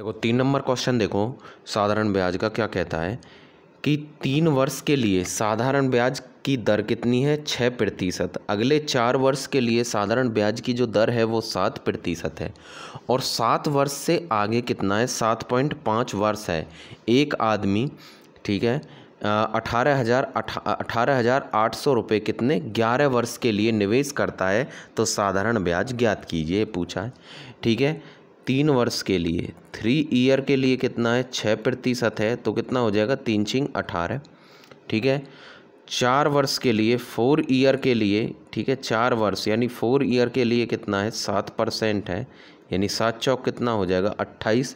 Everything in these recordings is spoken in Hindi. देखो 3 नंबर क्वेश्चन देखो साधारण ब्याज का क्या कहता है कि 3 वर्ष के लिए साधारण ब्याज की दर कितनी है 6%। अगले 4 वर्ष के लिए साधारण ब्याज की जो दर है वो 7% है और 7 वर्ष से आगे कितना है 7.5 वर्ष है। एक आदमी ठीक है 18,800 रुपये कितने 11 वर्ष के लिए निवेश करता है तो साधारण ब्याज ज्ञात कीजिए पूछा है ठीक है। 3 वर्ष के लिए 3 ईयर के लिए कितना है 6% है तो कितना हो जाएगा 3×18 ठीक है। 4 वर्ष के लिए 4 ईयर के लिए ठीक है 4 वर्ष यानी 4 ईयर के लिए कितना है 7% है यानी 7×4 कितना हो जाएगा 28।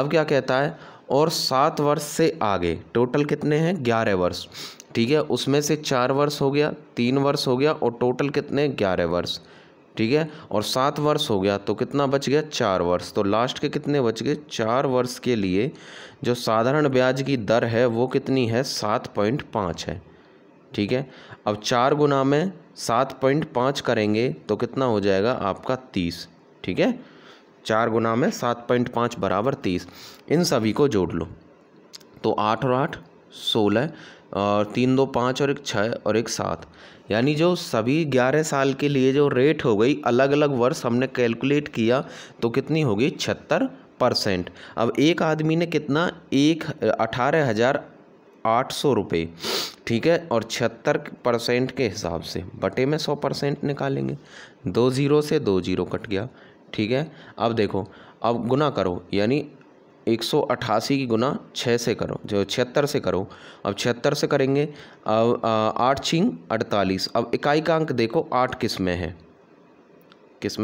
अब क्या कहता है और 7 वर्ष से आगे टोटल कितने हैं 11 वर्ष ठीक है। उसमें से 4 वर्ष हो गया 3 वर्ष हो गया और टोटल कितने 11 वर्ष ठीक है और 7 वर्ष हो गया तो कितना बच गया 4 वर्ष। तो लास्ट के कितने बच गए 4 वर्ष के लिए जो साधारण ब्याज की दर है वो कितनी है 7.5 है ठीक है। अब 4 गुना में 7.5 करेंगे तो कितना हो जाएगा आपका 30 ठीक है। 4 गुना में 7.5 बराबर 30। इन सभी को जोड़ लो तो 8 और 8 16 और 3 2 5 और 1 6 और 1 7 यानी जो सभी 11 साल के लिए जो रेट हो गई अलग अलग वर्ष हमने कैलकुलेट किया तो कितनी होगी 76%। अब एक आदमी ने कितना 18,800 रुपये ठीक है और 76% के हिसाब से बटे में 100% निकालेंगे 2 जीरो से 2 जीरो कट गया ठीक है। अब देखो अब गुना करो यानी 188 की गुना 6 से करो जो 76 से करो। अब 76 से करेंगे अब 8 छींग 48। अब इकाई का अंक देखो 8 किसमें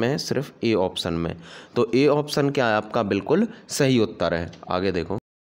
है सिर्फ ए ऑप्शन में तो ए ऑप्शन क्या है आपका बिल्कुल सही उत्तर है। आगे देखो